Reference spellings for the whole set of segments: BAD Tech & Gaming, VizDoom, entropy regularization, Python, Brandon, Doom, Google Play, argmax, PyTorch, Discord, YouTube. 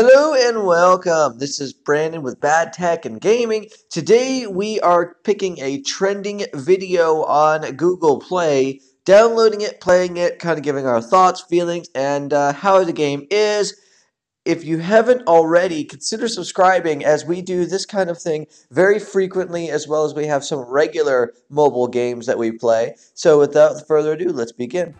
Hello and welcome. This is Brandon with BAD Tech and Gaming. Today we are picking a trending video on Google Play, downloading it, playing it, kind of giving our thoughts, feelings, and how the game is. If you haven't already, consider subscribing as we do this kind of thing very frequently, as well as we have some regular mobile games that we play. So without further ado, let's begin.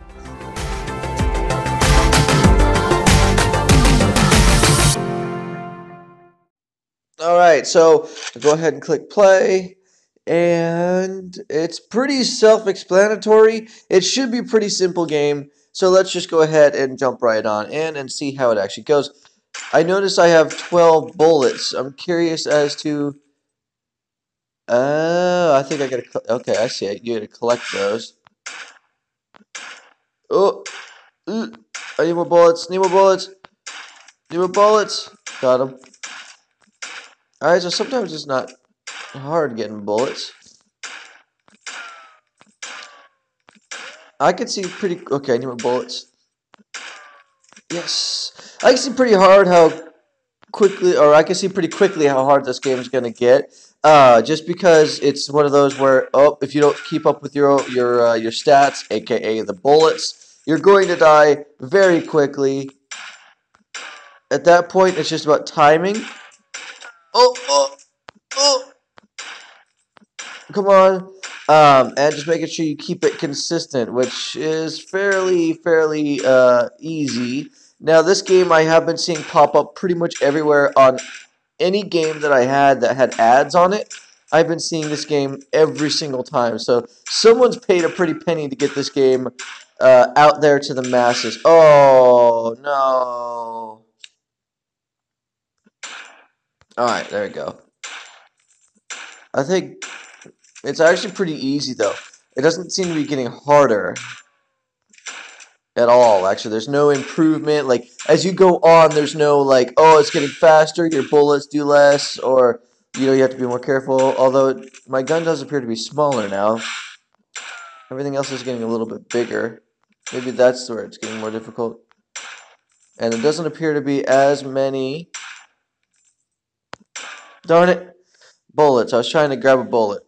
Alright, so go ahead and click play, and it's pretty self-explanatory. It should be a pretty simple game, so let's just go ahead and jump right on in and see how it actually goes. I notice I have 12 bullets. I'm curious as to... Oh, I think I gotta... Okay, I see it. You gotta collect those. Oh, I need more bullets, need more bullets. Got them. Alright, so sometimes it's not hard getting bullets. I can see pretty... Okay, I need more bullets. Yes. I can see pretty hard how quickly... Or I can see pretty quickly how hard this game is going to get. Just because it's one of those where... Oh, if you don't keep up with your stats, a.k.a. the bullets, you're going to die very quickly. At that point, it's just about timing. Oh! Come on. And just making sure you keep it consistent, which is fairly easy. Now, this game I have been seeing pop up pretty much everywhere on any game that I had that had ads on it. I've been seeing this game every single time. So, someone's paid a pretty penny to get this game out there to the masses. Oh, no. Alright, there we go. I think it's actually pretty easy, though. It doesn't seem to be getting harder at all, actually. There's no improvement. Like, as you go on, there's no, like, oh, it's getting faster, your bullets do less, or, you know, you have to be more careful. Although, my gun does appear to be smaller now. Everything else is getting a little bit bigger. Maybe that's where it's getting more difficult. And it doesn't appear to be as many... Darn it. Bullets. I was trying to grab a bullet.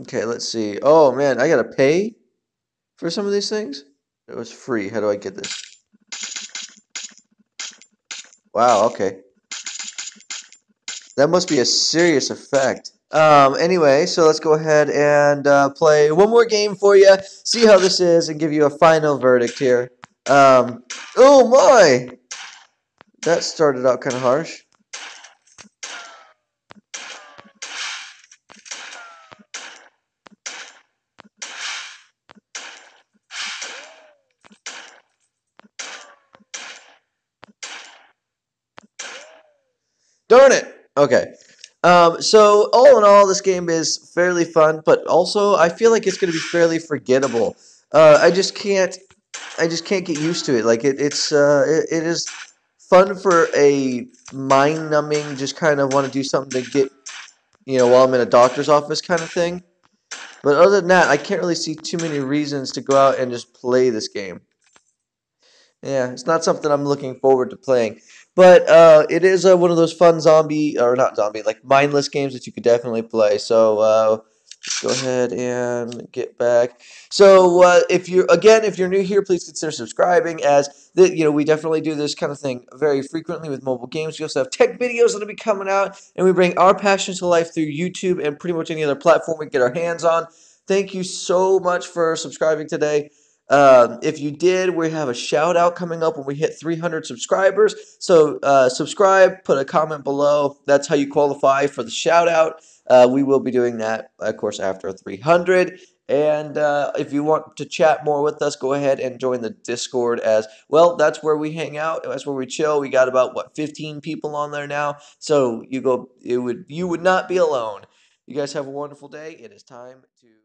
Okay, let's see. Oh, man, I gotta pay for some of these things? It was free. How do I get this? Wow, okay. That must be a serious effect. Anyway, so let's go ahead and play one more game for you, see how this is, and give you a final verdict here. Oh, my! That started out kind of harsh. Darn it! Okay. So, all in all, this game is fairly fun, but also, I feel like it's going to be fairly forgettable. I just can't get used to it. Like, it is fun for a mind-numbing, just kind of want to do something to get, you know, while I'm in a doctor's office kind of thing. But other than that, I can't really see too many reasons to go out and just play this game. Yeah, it's not something I'm looking forward to playing. But it is one of those fun zombie, or not zombie, like mindless games that you could definitely play. So let's go ahead and get back. So if you're new here, please consider subscribing, as we definitely do this kind of thing very frequently with mobile games. We also have tech videos that'll be coming out, and we bring our passion to life through YouTube and pretty much any other platform we can get our hands on. Thank you so much for subscribing today. If you did, we have a shout out coming up when we hit 300 subscribers. So subscribe, put a comment below. That's how you qualify for the shout out. We will be doing that, of course, after 300. And if you want to chat more with us, go ahead and join the Discord as well. That's where we hang out. That's where we chill. We got about, what, 15 people on there now. So you would not be alone. You guys have a wonderful day. It is time to...